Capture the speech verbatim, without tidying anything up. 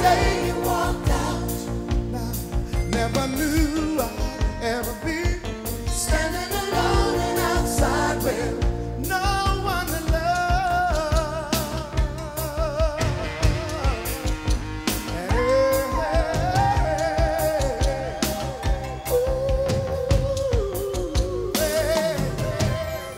day.